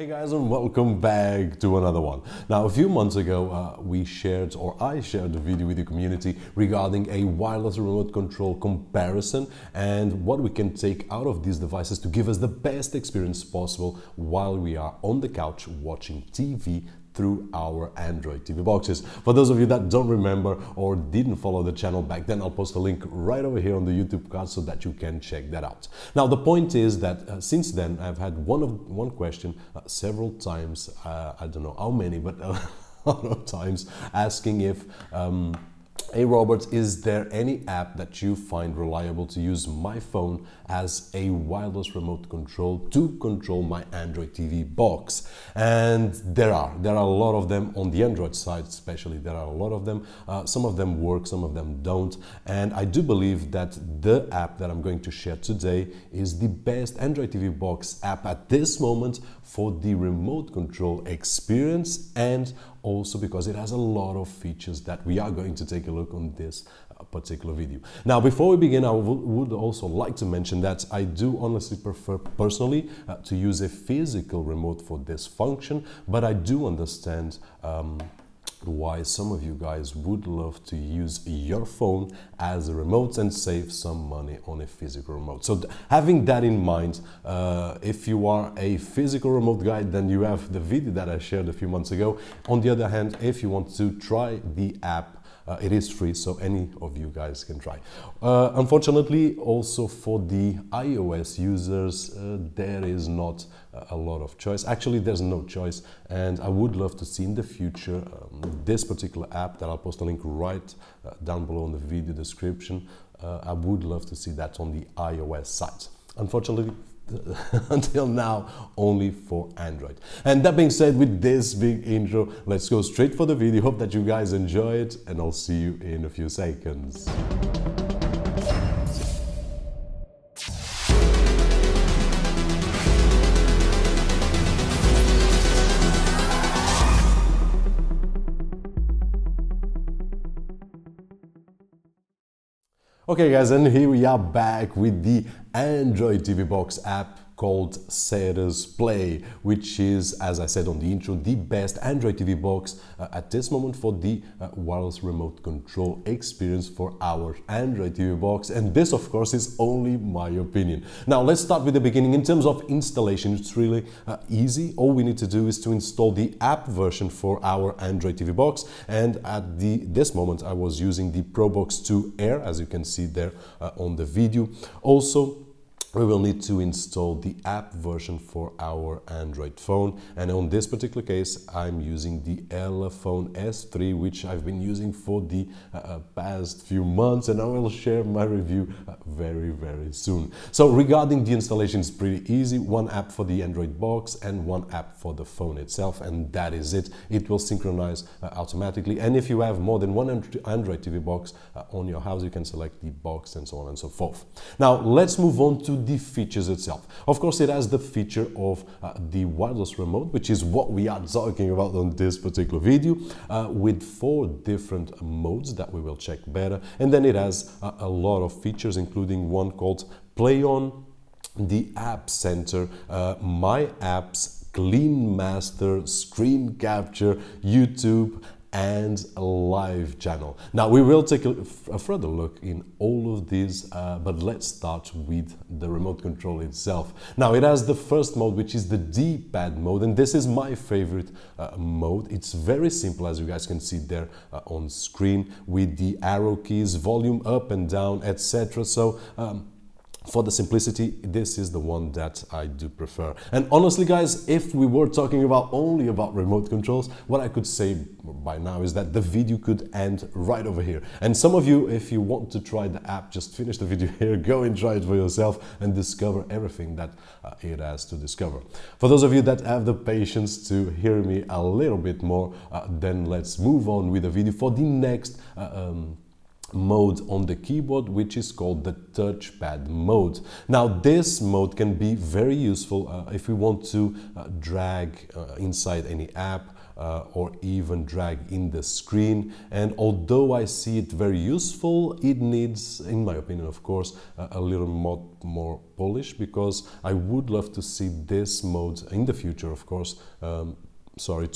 Hey guys, and welcome back to another one. Now, a few months ago, I shared a video with the community regarding a wireless remote control comparison and what we can take out of these devices to give us the best experience possible while we are on the couch watching TV through our Android TV boxes. For those of you that don't remember or didn't follow the channel back then, I'll post a link right over here on the YouTube card so that you can check that out. Now, the point is that since then, I've had one question several times, I don't know how many, but a lot of times, asking if hey Robert, is there any app that you find reliable to use my phone as a wireless remote control to control my Android TV box? And there are a lot of them on the Android side, especially. There are a lot of them. Some of them work, some of them don't. And I do believe that the app that I'm going to share today is the best Android TV box app at this moment for the remote control experience, and also because it has a lot of features that we are going to take a look on this particular video. Now, before we begin, I would also like to mention that I do honestly prefer personally to use a physical remote for this function, but I do understand why some of you guys would love to use your phone as a remote and save some money on a physical remote. So having that in mind, if you are a physical remote guy, then you have the video that I shared a few months ago. On the other hand, if you want to try the app, it is free, so any of you guys can try. Unfortunately, also for the iOS users, there is not a lot of choice. Actually, there's no choice, and I would love to see in the future this particular app that I'll post a link right down below in the video description. I would love to see that on the iOS site. Unfortunately, until now, only for Android. And that being said, with this big intro, let's go straight for the video. Hope that you guys enjoy it, and I'll see you in a few seconds. Okay guys, and here we are back with the Android TV box app called Cetus Play, which is, as I said on the intro, the best Android TV box at this moment for the wireless remote control experience for our Android TV box. And this, of course, is only my opinion. Now, let's start with the beginning. In terms of installation, it's really easy. All we need to do is to install the app version for our Android TV box. And at this moment, I was using the Pro Box 2 Air, as you can see there on the video. Also, we will need to install the app version for our Android phone, and on this particular case I'm using the Elephone S3, which I've been using for the past few months, and I will share my review very, very soon. So regarding the installation, it's pretty easy. One app for the Android box and one app for the phone itself, and that is it. It will synchronize automatically, and if you have more than one Android TV box on your house, you can select the box and so on and so forth. Now let's move on to the features itself. Of course, it has the feature of the wireless remote, which is what we are talking about on this particular video, with 4 different modes that we will check better. And then it has a lot of features, including one called PlayOn, the App Center, My Apps, Clean Master, Screen Capture, YouTube, and a live channel. Now we will take a further look in all of these, but let's start with the remote control itself. Now it has the first mode, which is the D-pad mode, and this is my favorite mode. It's very simple, as you guys can see there on screen, with the arrow keys, volume up and down, etc. So for the simplicity, this is the one that I do prefer. And honestly guys, if we were talking about only about remote controls, what I could say by now is that the video could end right over here. And some of you, if you want to try the app, just finish the video here, go and try it for yourself and discover everything that it has to discover. For those of you that have the patience to hear me a little bit more, then let's move on with the video for the next mode on the keyboard, which is called the touchpad mode. Now this mode can be very useful if we want to drag inside any app, or even drag in the screen. And although I see it very useful, it needs, in my opinion, of course, a little more polish, because I would love to see this mode in the future, of course, to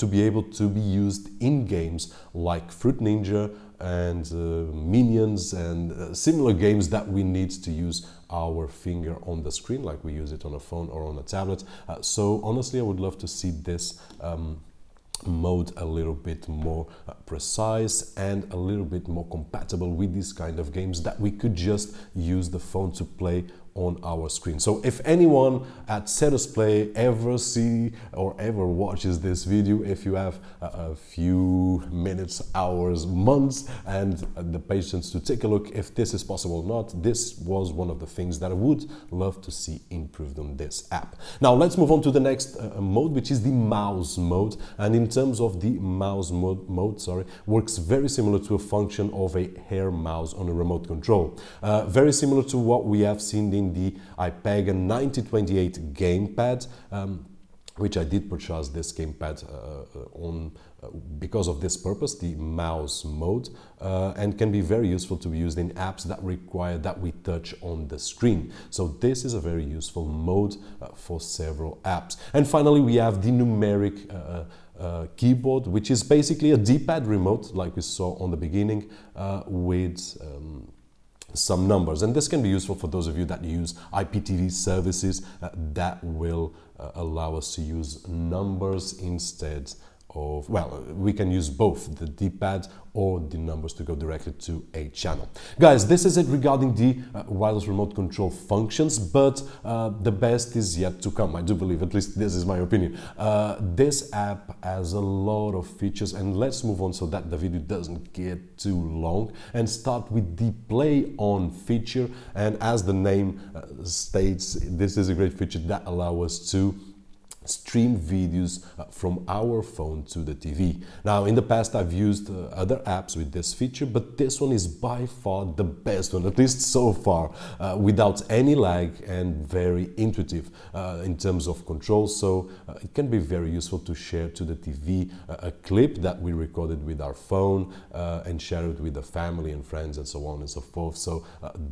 be able to be used in games like Fruit Ninja and Minions and similar games that we need to use our finger on the screen like we use it on a phone or on a tablet. So honestly, I would love to see this mode a little bit more precise and a little bit more compatible with these kind of games that we could just use the phone to play on our screen. So if anyone at Cetus Play ever see or ever watches this video, if you have a few minutes, hours, months and the patience to take a look if this is possible or not, this was one of the things that I would love to see improved on this app. Now let's move on to the next mode, which is the mouse mode. And in terms of the mouse mode, works very similar to a function of a hair mouse on a remote control. Very similar to what we have seen in the iPega 9028 gamepad, which I did purchase this gamepad because of this purpose, the mouse mode, and can be very useful to be used in apps that require that we touch on the screen. So this is a very useful mode for several apps. And finally, we have the numeric keyboard, which is basically a D-pad remote, like we saw on the beginning, with some numbers, and this can be useful for those of you that use IPTV services that will allow us to use numbers instead of, well, we can use both the D-pad or the numbers to go directly to a channel. Guys, this is it regarding the wireless remote control functions, but the best is yet to come, I do believe, at least this is my opinion. This app has a lot of features, and let's move on so that the video doesn't get too long and start with the PlayOn feature. And as the name states, this is a great feature that allows us to stream videos from our phone to the TV. Now, in the past, I've used other apps with this feature, but this one is by far the best one, at least so far, without any lag and very intuitive in terms of control. So it can be very useful to share to the TV a clip that we recorded with our phone and share it with the family and friends and so on and so forth. So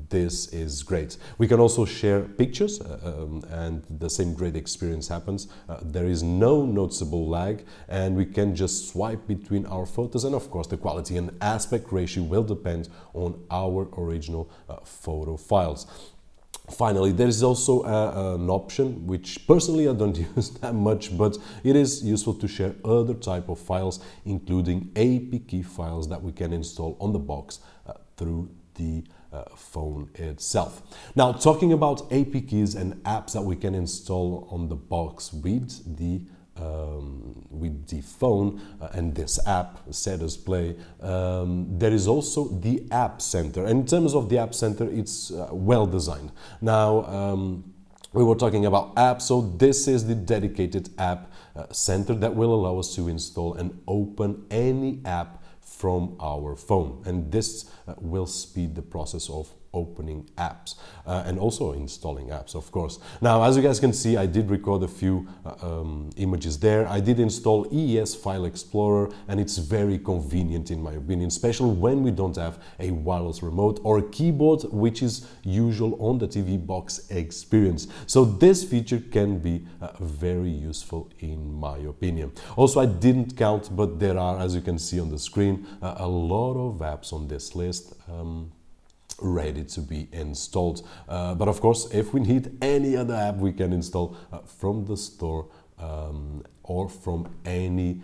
this is great. We can also share pictures and the same great experience happens. There is no noticeable lag, and we can just swipe between our photos, and of course the quality and aspect ratio will depend on our original photo files. Finally, there is also an option which personally I don't use that much, but it is useful to share other type of files, including APK files that we can install on the box through the phone itself. Now, talking about AP keys and apps that we can install on the box with the phone and this app, Cetus Play, there is also the App Center. And in terms of the App Center, it's well designed. Now, we were talking about apps, so this is the dedicated app center that will allow us to install and open any app from our phone, and this will speed the process of opening apps and also installing apps, of course. Now, as you guys can see, I did record a few images there. I did install ES File Explorer, and it's very convenient in my opinion, especially when we don't have a wireless remote or a keyboard, which is usual on the TV box experience. So this feature can be very useful in my opinion. Also, I didn't count, but there are, as you can see on the screen, a lot of apps on this list ready to be installed, but of course if we need any other app we can install from the store or from any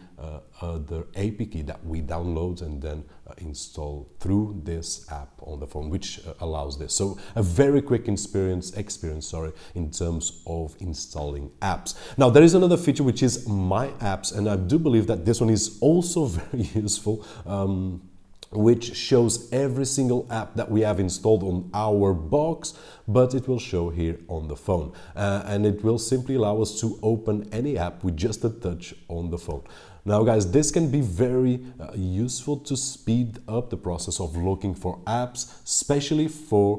other APK that we download and then install through this app on the phone, which allows this. So a very quick experience in terms of installing apps. Now there is another feature which is My Apps, and I do believe that this one is also very useful, which shows every single app that we have installed on our box, but it will show here on the phone. And it will simply allow us to open any app with just a touch on the phone. Now guys, this can be very useful to speed up the process of looking for apps, especially for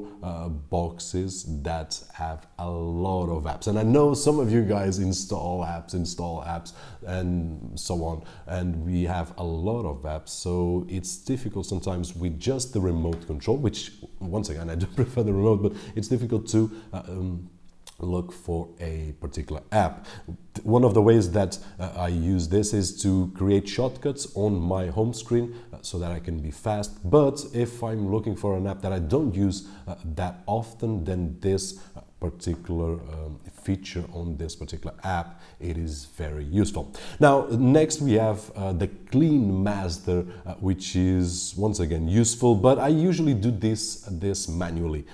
boxes that have a lot of apps. And I know some of you guys install apps and so on, and we have a lot of apps, so it's difficult sometimes with just the remote control, which once again I do prefer the remote, but it's difficult to look for a particular app. One of the ways that I use this is to create shortcuts on my home screen so that I can be fast. But if I'm looking for an app that I don't use that often, then this particular feature on this particular app, it is very useful. Now, next we have the Clean Master, which is once again useful, but I usually do this manually.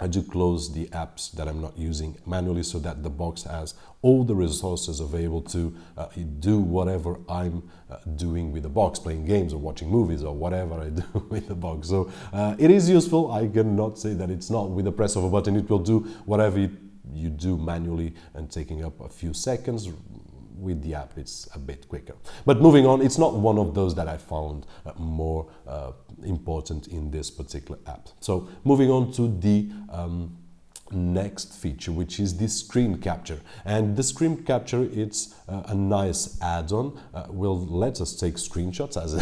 I do close the apps that I'm not using manually so that the box has all the resources available to do whatever I'm doing with the box, playing games or watching movies or whatever I do with the box. So it is useful. I cannot say that it's not. With the press of a button, it will do whatever you do manually and taking up a few seconds. With the app, it's a bit quicker. But moving on, it's not one of those that I found more important in this particular app. So moving on to the next feature, which is the screen capture. And the screen capture, it's a nice add-on, will let us take screenshots, as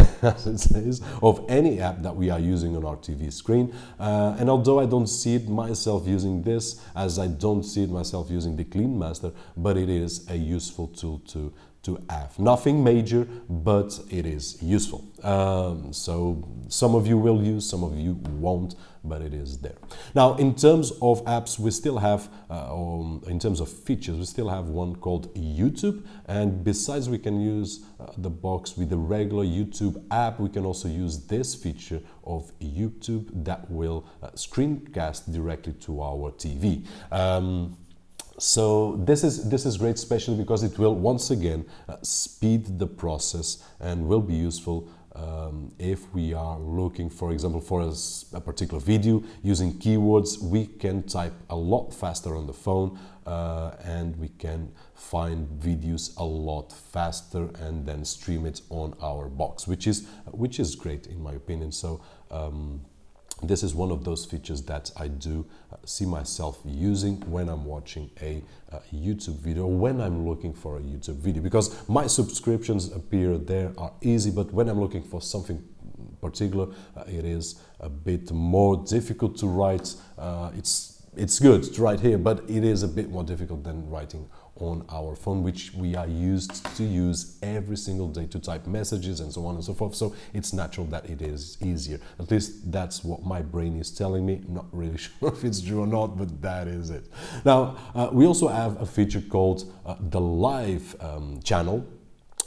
it says, of any app that we are using on our TV screen. And although I don't see it myself using this, as I don't see it myself using the Clean Master, but it is a useful tool to have. Nothing major, but it is useful. So some of you will use, some of you won't, but it is there. Now, in terms of apps, we still have, in terms of features, we still have one called YouTube. And besides we can use the box with the regular YouTube app, we can also use this feature of YouTube that will screencast directly to our TV. So this is great, especially because it will once again speed the process and will be useful if we are looking, for example, for a particular video using keywords. We can type a lot faster on the phone and we can find videos a lot faster and then stream it on our box, which is great in my opinion. So this is one of those features that I do see myself using when I'm watching a YouTube video, when I'm looking for a YouTube video, because my subscriptions appear there are easy, but when I'm looking for something particular, it is a bit more difficult to write. It's good to write here, but it is a bit more difficult than writing on our phone, which we are used to use every single day to type messages and so on and so forth. So it's natural that it is easier. At least that's what my brain is telling me. I'm not really sure if it's true or not, but that is it. Now, we also have a feature called the live channel.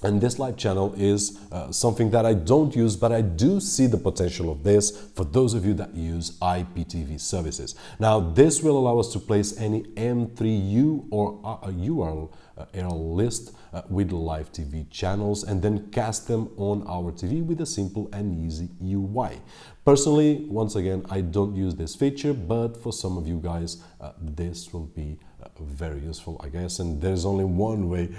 And this live channel is something that I don't use, but I do see the potential of this for those of you that use IPTV services. Now, this will allow us to place any M3U or URL error list with live TV channels and then cast them on our TV with a simple and easy UI. Personally, once again, I don't use this feature, but for some of you guys, this will be very useful, I guess. And there's only one way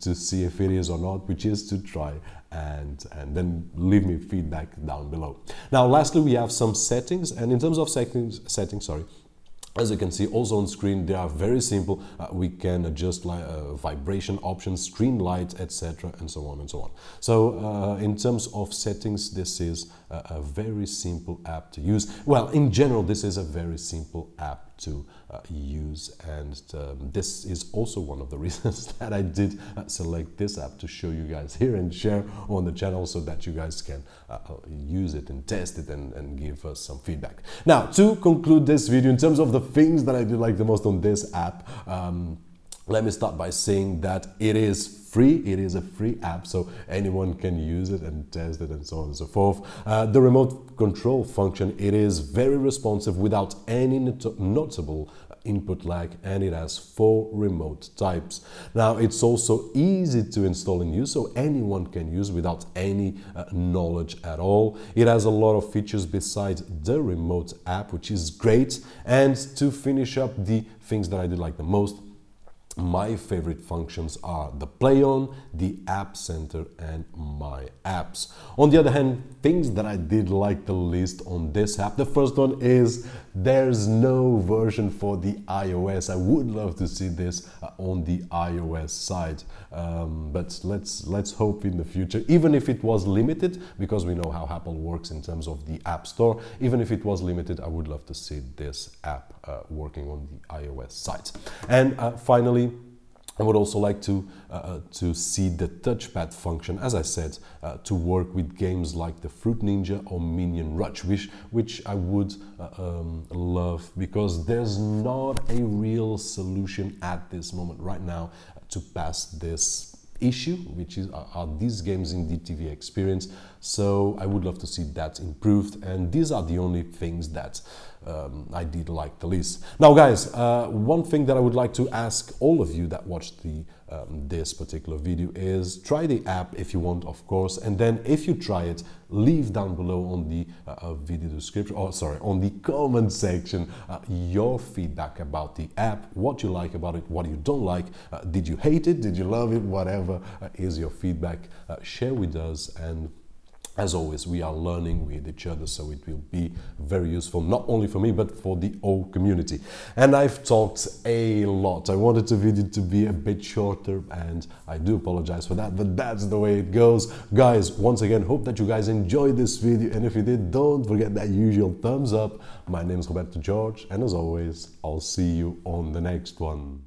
to see if it is or not, which is to try and then leave me feedback down below. Now, lastly, we have some settings, and in terms of settings, sorry, as you can see also on screen, they are very simple. We can adjust vibration options, screen light, etc. and so on and so on. So in terms of settings, this is a very simple app to use. Well, in general, this is a very simple app to use, and this is also one of the reasons that I did select this app to show you guys here and share on the channel so that you guys can use it and test it and give us some feedback. Now, to conclude this video, in terms of the things that I do like the most on this app, let me start by saying that it is free. It is a free app, so anyone can use it and test it and so on and so forth. The remote control function, it is very responsive without any notable input lag, and it has 4 remote types. Now, it's also easy to install and use, so anyone can use without any knowledge at all. It has a lot of features besides the remote app, which is great. And to finish up the things that I did like the most, my favorite functions are the PlayOn, the App Center and My Apps. On the other hand, things that I did like the least on this app, the first one is there's no version for the iOS. I would love to see this on the iOS side, but let's hope in the future, even if it was limited, because we know how Apple works in terms of the App Store. Even if it was limited, I would love to see this app working on the iOS side. And finally, I would also like to see the touchpad function, as I said, to work with games like the Fruit Ninja or Minion Rush, which I would love, because there's not a real solution at this moment right now to pass this issue, which is are these games in the TV experience. So I would love to see that improved, and these are the only things that I did like the least. Now guys, one thing that I would like to ask all of you that watched the this particular video is try the app if you want, of course, and then if you try it, leave down below on the video description, or sorry, on the comment section, your feedback about the app, what you like about it, what you don't like, did you hate it, did you love it, whatever is your feedback, share with us. And as always, we are learning with each other, so it will be very useful, not only for me, but for the whole community. And I've talked a lot. I wanted the video to be a bit shorter, and I do apologize for that, but that's the way it goes. Guys, once again, hope that you guys enjoyed this video, and if you did, don't forget that usual thumbs up. My name is Roberto George, and as always, I'll see you on the next one.